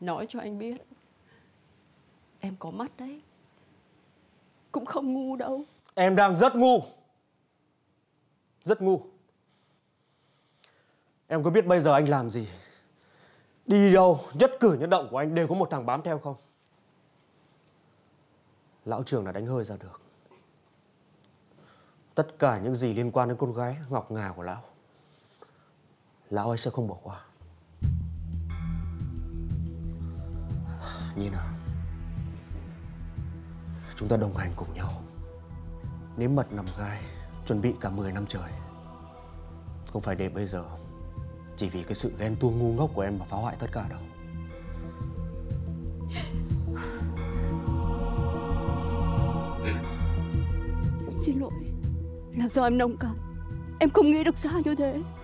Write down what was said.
nói cho anh biết, em có mắt đấy, cũng không ngu đâu. Em đang rất ngu. Rất ngu. Em có biết bây giờ anh làm gì, đi đâu, nhất cử nhất động của anh đều có một thằng bám theo không? Lão Trường đã đánh hơi ra được tất cả những gì liên quan đến con gái ngọc ngà của lão. Lão ấy sẽ không bỏ qua. Nhìn nào, chúng ta đồng hành cùng nhau, nếm mật nằm gai, chuẩn bị cả 10 năm trời. Không phải để bây giờ chỉ vì cái sự ghen tuông ngu ngốc của em mà phá hoại tất cả đâu. Em xin lỗi, là do em nông cạn, em không nghĩ được xa như thế.